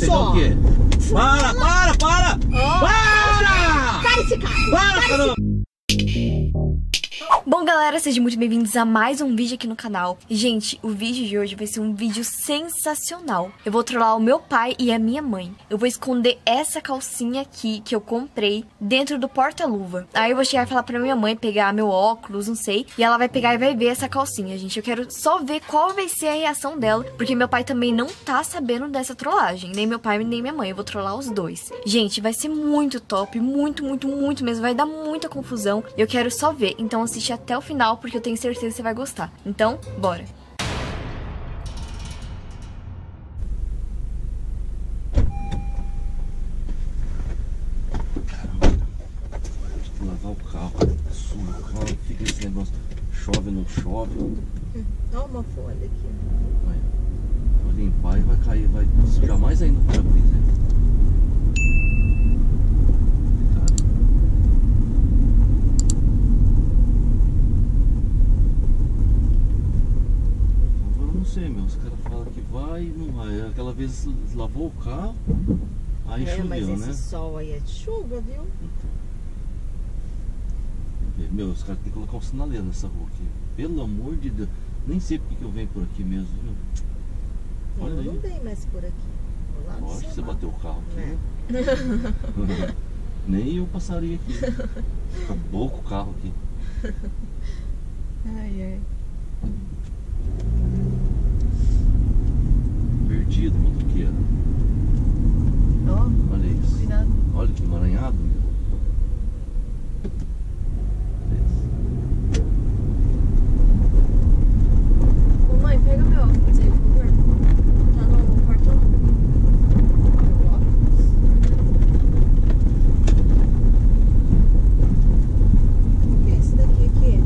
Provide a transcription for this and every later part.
pegar o quê? Para, para, para! Para! Para esse cara! Para, caramba! Bom, galera, sejam muito bem-vindos a mais um vídeo aqui no canal. Gente, o vídeo de hoje vai ser um vídeo sensacional. Eu vou trollar o meu pai e a minha mãe. Eu vou esconder essa calcinha aqui que eu comprei dentro do porta-luva. Aí eu vou chegar e falar pra minha mãe pegar meu óculos, não sei. E ela vai pegar e vai ver essa calcinha, gente. Eu quero só ver qual vai ser a reação dela, porque meu pai também não tá sabendo dessa trollagem. Nem meu pai, nem minha mãe. Eu vou trollar os dois. Gente, vai ser muito top. Muito, muito, muito mesmo. Vai dar muita confusão. Eu quero só ver. Então assiste até o final, porque eu tenho certeza que você vai gostar. Então, bora! Tem que lavar o carro, suja o carro, fica esse negócio, chove, não chove. Dá uma folha aqui. Vai limpar e vai cair, vai sujar mais ainda o para-brisa. Os caras falam que vai e não vai. Aquela vez lavou o carro, aí choveu, mas esse né? Sol aí é de chuva, viu? Então. Meu, os caras tem que colocar um sinaleiro nessa rua aqui. Pelo amor de Deus. Nem sei porque que eu venho por aqui mesmo, viu? Olha, eu não venho mais por aqui. Lógico que você bateu o carro aqui. Né? Nem eu passaria aqui. Acabou com o carro aqui. Ai, ai. Perdido, motoqueiro. Oh, olha isso. Cuidado. Olha que emaranhado. Ô, mãe, pega meu óculos aí, por favor. Tá no portão? Meu óculos. O que é esse daqui aqui?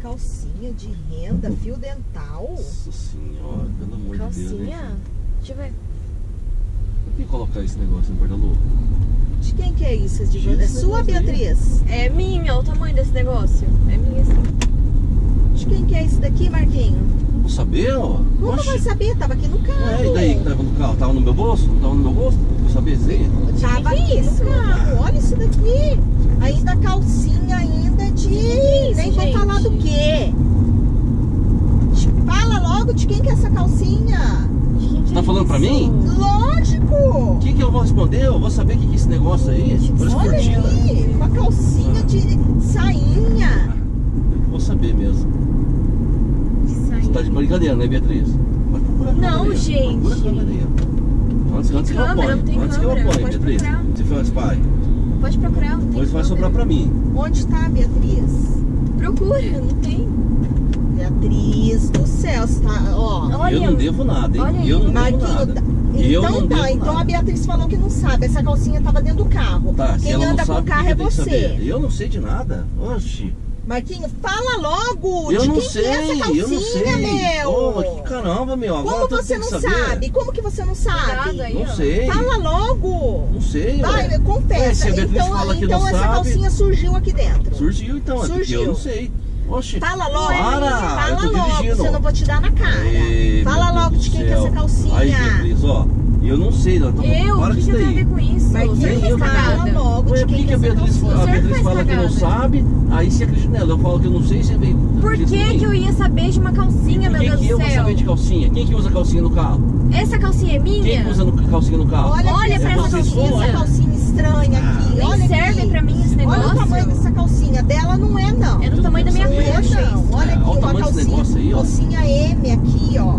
Calcinha de renda, fio dental. Nossa senhora, pelo amor de Deus. Calcinha? Deixa eu ver. Por que colocar esse negócio no guarda-luva? De quem que é isso? É sua, Beatriz? Aí? É minha, olha o tamanho desse negócio. É minha sim. De quem que é esse daqui, Marquinho? Não vou saber, ó. Como vai saber? Tava aqui no carro. É, e daí que tava no carro? Tava no meu bolso? Não tava no meu bolso? Vou saber sim. Tava aqui no carro, olha isso daqui. Ainda calcinha, ainda de... Isso, nem vou falar do quê? Fala logo de quem que é essa calcinha. Você tá falando pra mim? Lógico! O que que eu vou responder? Eu vou saber o que que é esse negócio aí. Olha aqui, uma calcinha de sainha. Eu vou saber mesmo. Você tá de brincadeira, né, Beatriz? Pode procurar. Não, gente. Antes que eu apoie. Antes que eu apoie, Beatriz. Você fez pai? Pode procurar, não tem. Pois vai sobrar pra mim. Onde tá, Beatriz? Procura, não tem. Beatriz do céu, tá, ó. Olha, eu não devo nada, hein? Olha, eu não devo nada. Então tá, então a Beatriz falou que não sabe. Essa calcinha tava dentro do carro. Tá, quem anda com o carro é você. Eu não sei de nada. Oxi. Marquinho, fala logo! Eu não sei, eu não sei. Meu. Oh, que caramba, meu. Agora como você não sabe? Como que você não sabe? Aí, não sei. Fala logo! Não sei. Vai, confessa. Então essa calcinha surgiu aqui dentro. Surgiu então, surgiu. Eu não sei. Oxi. Fala logo, para. Fala logo, dirigindo. Você não vou te dar na cara. Ei, fala logo de quem que é essa calcinha. Aí, Beatriz, ó. Eu não sei, não. Então, para disso daí. Eu, o que tem a ver com isso? Nem eu, fala logo de quem que a Beatriz fala que não sabe, aí você acredita nela. Eu falo que eu não sei, você vem... Por que eu ia saber de uma calcinha, meu Deus do céu? Quem que eu vou saber de calcinha? Quem que usa calcinha no carro? Essa calcinha é minha? Quem que usa calcinha no carro? Olha pra essa calcinha estranha aqui. Nem serve pra mim esse negócio. Olha o tamanho dessa calcinha. Dela não é, não. É do tamanho da minha coxa. Olha aqui, uma calcinha M aqui, ó.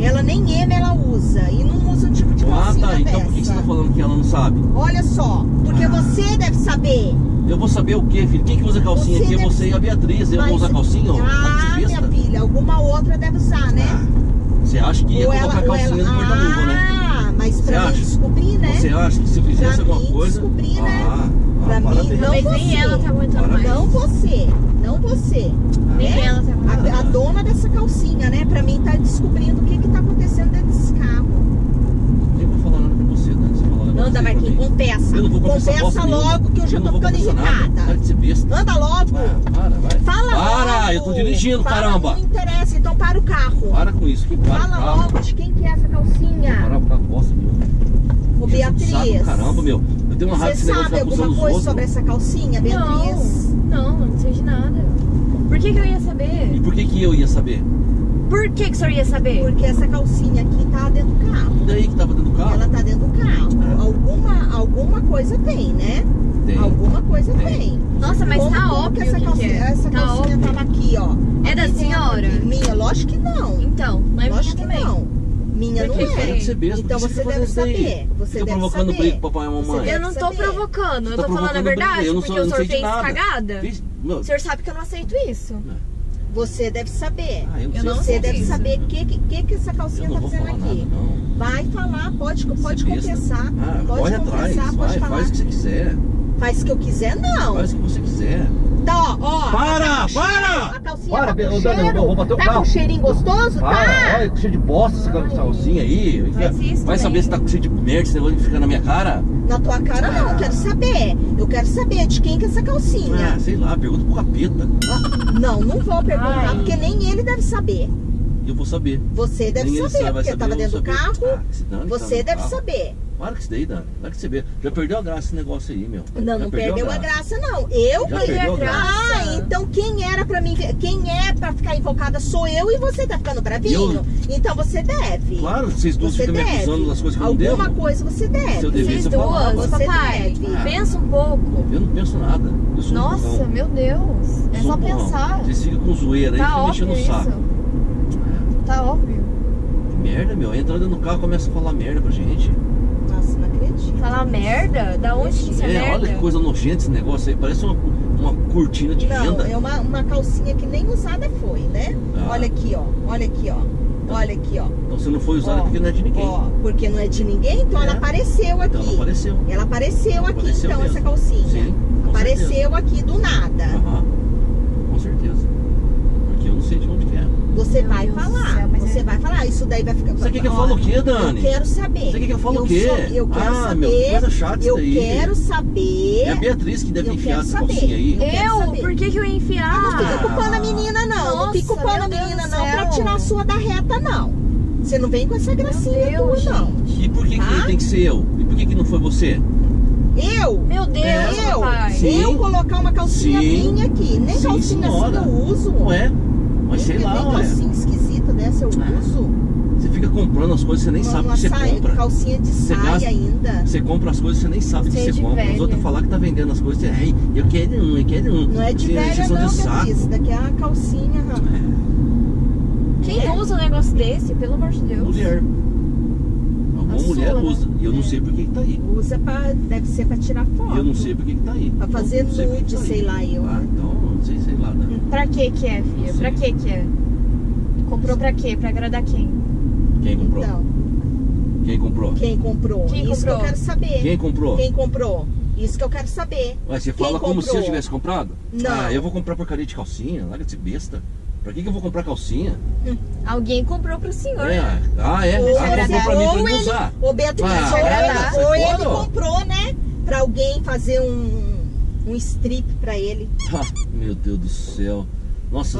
Ela nem M ela usa, e não usa um tipo de calcinha dessa. Ah, tá, então por que você tá falando que ela não sabe? Olha só, porque você deve saber. Eu vou saber o quê, filho? Quem que usa calcinha aqui? É você e a Beatriz. Eu vou usar calcinha? Ah, minha filha, alguma outra deve usar, né? Você acha que ia colocar calcinha no porta-luva, né? Ah, mas pra mim descobrir, né? Você acha que se eu fizesse alguma coisa... Pra mim descobrir, né? Pra mim, não você. Nem ela tá aguentando mais. Não você, não você. Nem ela tá aguentando mais. A dona dessa calcinha, né? Pra mim tá descobrindo o que que tá acontecendo dentro desse carro. Nem vou falar nada pra você, né? Você falar nada. Anda, Marquinhos, confessa. Confessa logo que eu já tô ficando irritada. Anda logo. Para, vai. Fala logo. Para, eu tô dirigindo, caramba. Não interessa, então para o carro. Para com isso. Fala logo de quem que é essa calcinha. Para o carro, nossa, meu. Ô, Beatriz. Caramba, meu. Eu tenho uma raiva desse negócio. Você sabe alguma coisa sobre essa calcinha, Beatriz? Não sei de nada. Por que que eu ia saber? E por que que eu ia saber? Por que que o senhor ia saber? Porque essa calcinha aqui tá dentro do carro. E daí que tava dentro do carro? Ela tá dentro do carro. Alguma coisa tem, né? Tem. Alguma coisa tem. Nossa, mas tá óbvio que essa calcinha tava aqui, ó. É da senhora? Minha, lógico que não. Então, mas lógico que não. Minha não é. Então você deve saber. Você deve provocando saber. Provocando o papai e mamãe. Eu não tô provocando. Eu tô falando a verdade porque o senhor fez cagada. O senhor sabe que eu não aceito isso. Você deve saber. Você deve saber o que essa calcinha tá fazendo aqui. Vai falar, pode confessar. Pode confessar, pode falar. Faz o que você quiser. Faz o que eu quiser, não. Faz o que você quiser. Tá, ó. Para! A calcinha tá com cheiro. Tá com cheirinho gostoso? Tá? Olha, cheio de bosta essa calcinha aí. Vai saber se tá com cheio de merda, se vai ficar na minha cara? Na tua cara não, eu quero saber. Eu quero saber de quem que é essa calcinha. Ah, sei lá, pergunta pro capeta. Não vou perguntar, porque nem ele deve saber. Eu vou saber. Você deve saber, porque tava dentro do carro. Você deve saber. Para com isso daí, Dani. Para com isso daí. Já perdeu a graça esse negócio aí, meu. Não perdeu a graça, não. Eu perdi a graça. Ah, então quem era pra mim, quem é pra ficar invocada sou eu e você tá ficando bravinho? Então você deve. Claro, vocês duas ficam me acusando das coisas que eu não devo. Alguma coisa você deve. Vocês duas, papai, pensa um pouco. Eu não penso nada. Nossa, meu Deus. É só pensar. Vocês ficam com zoeira aí, ficam mexendo no saco. Tá óbvio. Que merda, meu. Entra no carro e começa a falar merda pra gente. Nossa, não acredito. Falar merda? Da onde que isso é merda? Olha que coisa nojenta esse negócio aí. Parece uma cortina de renda. Não, é uma calcinha que nem usada foi, né? Ah. Olha aqui, ó. Olha aqui, ó. Olha aqui, ó. Então se não foi usada porque não é de ninguém. Ó, porque não é de ninguém, então ela apareceu aqui. Então ela apareceu. Ela apareceu aqui, apareceu então, mesmo. Essa calcinha. Sim, apareceu certeza. Aqui do nada. Aham, com certeza. Porque eu não sei de onde que é. Você vai falar, você vai falar, isso daí vai ficar... Você quer que eu fale o quê, Dani? Eu quero saber. Você quer que eu fale o quê? Eu quero saber. Ah, meu, que coisa chata isso daí. Eu quero saber. É a Beatriz que deve enfiar essa calcinha aí. Eu? Por que que eu ia enfiar? Eu não fico culpando a menina, não. Não fico culpando a menina, não, pra tirar a sua da reta, não. Você não vem com essa gracinha tua, não. E por que que tem que ser eu? E por que que não foi você? Eu? Meu Deus, eu colocar uma calcinha minha aqui. Nem calcinha assim eu uso. Não é? Mas sei lá, olha. Calcinha esquisita dessa eu uso. Você fica comprando as coisas, você nem sabe que você compra. Calcinha de saia ainda. Você compra as coisas, você nem sabe que você compra. Os outros falam que tá vendendo as coisas, você... Eu quero um, eu quero um. Não é de velha não, Beatriz. Daqui é uma calcinha, quem usa um negócio desse, pelo amor de Deus? Mulher. Alguma mulher usa. E eu não sei por que que tá aí. Usa pra... Deve ser pra tirar foto. Eu não sei por que que tá aí. Pra fazer nude, sei lá, eu. Ah, então... Sei lá, né? Pra que que é, filha? Pra que que é? Comprou pra quê? Pra agradar quem? Quem comprou? Então. Quem comprou? Quem comprou? Quem isso comprou? Que eu quero saber. Quem comprou? Quem comprou? Isso que eu quero saber. Ué, você fala como se eu tivesse comprado? Não. Ah, eu vou comprar porcaria de calcinha, larga de ser besta. Pra que que eu vou comprar calcinha? Alguém comprou pro senhor. É. Ah, é? Ou comprou pra mim, pra mim usar. Ô, Beatriz, ou ele comprou, né? Pra alguém fazer um strip pra ele. Meu Deus do céu. Nossa,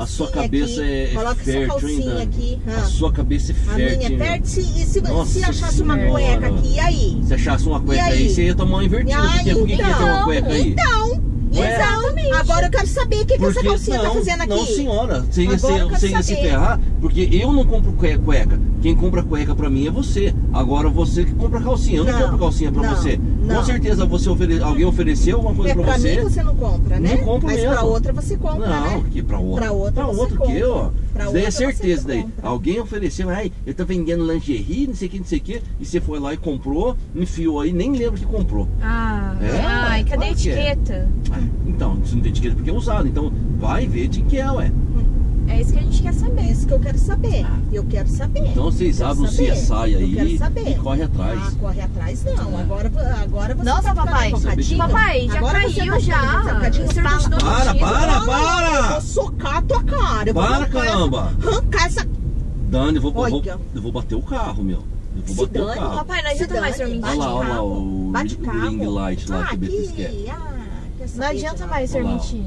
a sua cabeça é fértil, hein? A sua cabeça é fértil. A minha é fértil. E se achasse uma cueca aqui, e aí? Se achasse uma cueca aí, você ia tomar uma invertida. Por que que ia ter uma cueca aí? Exatamente. Agora eu quero saber o que que essa calcinha tá fazendo aqui. Não, senhora. Você ia se ferrar, porque eu não compro cueca. Quem compra cueca pra mim é você. Agora você que compra calcinha. Eu não compro calcinha pra você. Não. Com certeza você alguém ofereceu alguma coisa pra você. Pra mim você não compra, né? Não compra mesmo. Mas pra outra você compra, né? Não, que pra outra? Pra outra você compra. Pra outra que, ó. Isso daí é certeza daí. Alguém ofereceu, ai, eu tô vendendo lingerie, não sei o que, não sei o que. E você foi lá e comprou, enfiou aí, nem lembra que comprou. Ah, ai, cadê a etiqueta? Então, isso não tem etiqueta porque é usado. Então, vai ver de que é, ué. É isso que a gente quer saber. É isso que eu quero saber. Eu quero saber. Então vocês sabem se é saia aí e corre atrás. Ah, corre atrás não. Agora você... Nossa, papai. Papai, já caiu já. Para. Eu vou socar a tua cara. Para, caramba. Arrancar essa... Dani, eu vou bater o carro, meu. Dane, papai, nós já mais pra mim. Bate o ring light lá que o Beatriz quer. Não adianta mais, senhor mentir.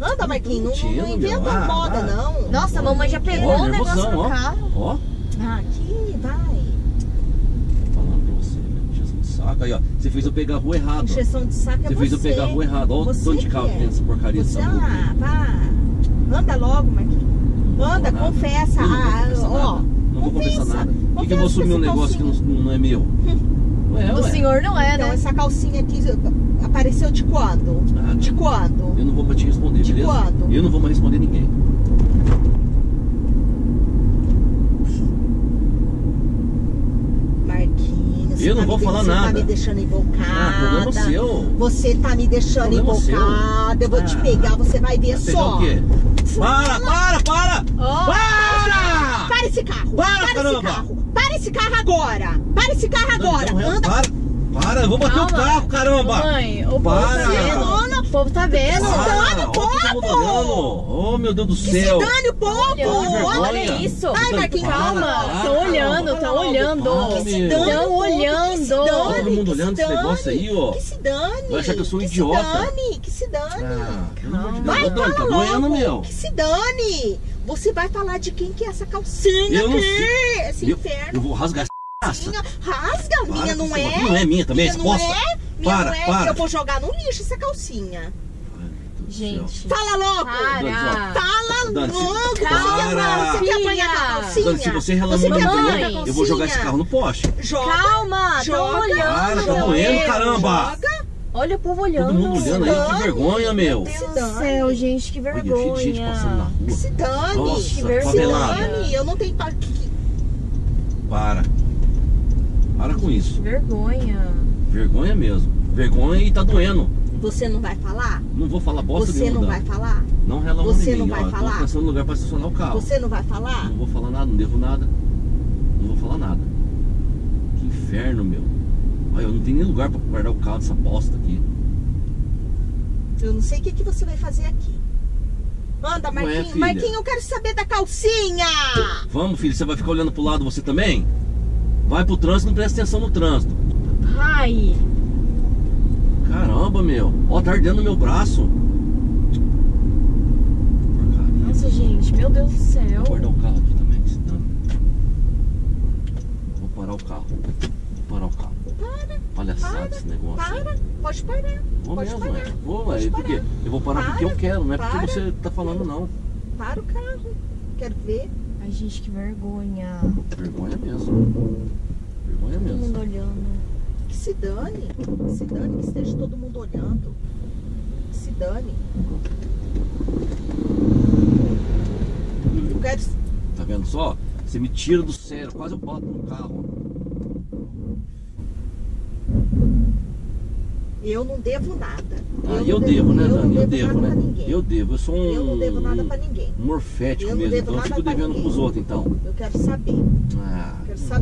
Não, tá, Marquinhos, não inventa moda, não. Nossa, a mamãe já pegou o negócio no carro. Ó. Aqui, vai. Aí, ó, você fez eu pegar a rua errada. Injeção de saco é você. Você fez eu pegar a rua errada. Olha o tanto de carro que tem essa porcaria. Você, ah, pá. Anda logo, Marquinhos. Anda, confessa. Ó, não vou confessar nada. Por que eu vou assumir um negócio que não é meu? O senhor não é, né? Essa calcinha aqui apareceu de quando? De quando? Eu não vou mais te responder, beleza? De quando? Eu não vou mais responder ninguém. Eu não vou falar nada. Você tá me deixando invocada. Problema seu. Você tá me deixando invocada. Eu vou te pegar, você vai ver só. Para! Para! Para esse carro! Para esse carro! Para esse carro agora! Para esse carro agora! Anda! Para, eu vou bater o carro, caramba! Mãe, o povo tá vendo! Dane o povo! Oh, meu Deus do céu! Dane o povo! Olha isso! Ai, Marquinhos, calma! Estão olhando, Estão olhando! Todo mundo olhando esse negócio aí, ó! Que se dane! Vai achar que eu sou um idiota! Que se dane! Vai, tá doendo, meu! Que se dane! Você vai falar de quem que é essa calcinha aqui! Esse inferno! Eu vou rasgar essa. Rasga, minha não é. Não é minha também, resposta. Minha não é. Eu vou jogar no lixo essa calcinha. Gente, fala logo! Fala logo! Você quer apanhar a calcinha? Dani, se você relampaguear, eu vou jogar esse carro no poste. Calma, joga! Cara, tá doendo, caramba! Joga! Olha o povo olhando. Todo mundo olhando aí, que vergonha, meu. Meu Deus do céu, gente, que vergonha. Olha, gente passando na rua. Se dane, que vergonha. Eu não tenho parque. Para com isso. Vergonha. Vergonha mesmo. Vergonha e tá doendo. Você não vai falar? Não vou falar bosta nenhuma. Você não vai falar? Não relava ninguém. Você não vai falar? Tô passando lugar pra estacionar o carro. Você não vai falar? Não vou falar nada, não devo nada. Não vou falar nada. Que inferno, meu. Olha, eu não tenho nem lugar pra guardar o carro dessa bosta aqui. Eu não sei o que, que você vai fazer aqui. Anda, Marquinhos. Marquinhos, eu quero saber da calcinha. Vamos, filho. Você vai ficar olhando pro lado você também? Vai pro trânsito, não presta atenção no trânsito. Ai. Caramba, meu. Ó, tá ardendo no meu braço. Porcaria. Nossa, gente. Meu Deus do céu. Vou guardar o carro aqui também. Vou parar o carro. Para. Palhaçada esse negócio. Para. Pode parar. Vou mesmo. Vou, por quê? Eu vou parar porque eu quero. Não é porque você tá falando, não. Para o carro. Quero ver. Ai, gente, que vergonha. Vergonha mesmo. Todo mundo olhando. Que se dane. Que esteja todo mundo olhando. Que se dane. Eu quero... Tá vendo só? Você me tira do sério. Quase eu boto no carro. Eu não devo nada. Eu devo, né, Dani? Eu sou um... Eu não devo nada pra ninguém. Morfético mesmo, então eu fico devendo pros outros, então. Eu quero saber.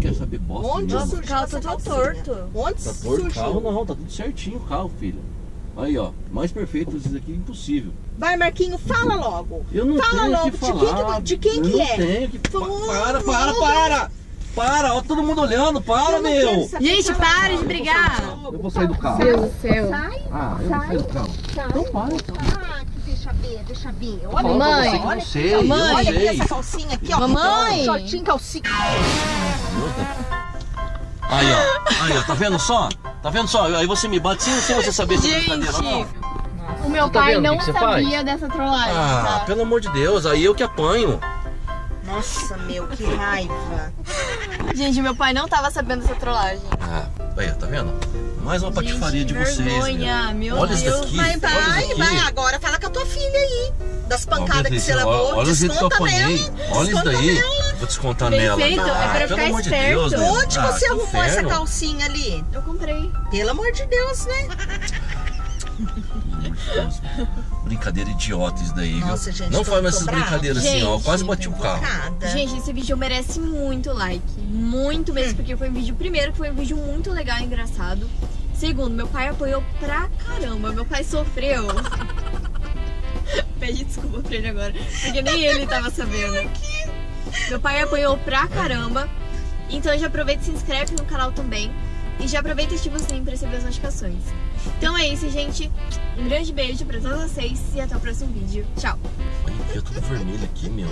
Quero saber bosta. Onde surgiu o carro? Tá torto. Onde surgiu? Carro não, tá tudo certinho o carro, filho. Aí, ó, mais perfeito isso aqui, impossível. Vai, Marquinhos, fala logo. Eu não fala tenho logo. Que falar. De quem que é? Para! Para, ó, todo mundo olhando, para, meu! Gente, para de brigar! Eu vou sair do carro. Sai, eu vou sair do carro. Então para, então. Ah, deixa ver. Olha, mãe, olha aqui essa calcinha aqui, ó. Mamãe! Shortinho, calcinha. Aí, ó, tá vendo só? Aí você me bate sem você saber se você tá dentro. O meu pai não sabia dessa trollagem. Ah, pelo amor de Deus, aí eu que apanho. Nossa, meu, que raiva. Gente, meu pai não tava sabendo dessa trollagem. Ah, aí, tá vendo? Mais uma patifaria de vergonha, vocês, meu. Olha isso aqui. Vai, agora fala com a tua filha aí. Das pancadas que você levou. Olha o jeito que eu apanhei. Olha isso daí. Vou descontar nela. Perfeito, é pra ficar esperto. Onde você arrumou essa calcinha ali? Eu comprei. Pelo amor de Deus, né? Brincadeira idiota isso daí, viu? Nossa, gente, não faz mais essas brincadeiras assim, ó. Quase bati o carro. Gente, esse vídeo merece muito like. Muito mesmo, porque foi um vídeo, primeiro, que foi um vídeo muito legal e engraçado. Segundo, meu pai apoiou pra caramba. Meu pai sofreu. Pede desculpa pra ele agora, porque nem ele tava sabendo. Meu pai apoiou pra caramba. Então já aproveita e se inscreve no canal também. E já aproveita e ativa o sininho para receber as notificações. Então é isso, gente. Um grande beijo para todos vocês e até o próximo vídeo. Tchau. Olha, eu tô vermelho aqui, meu.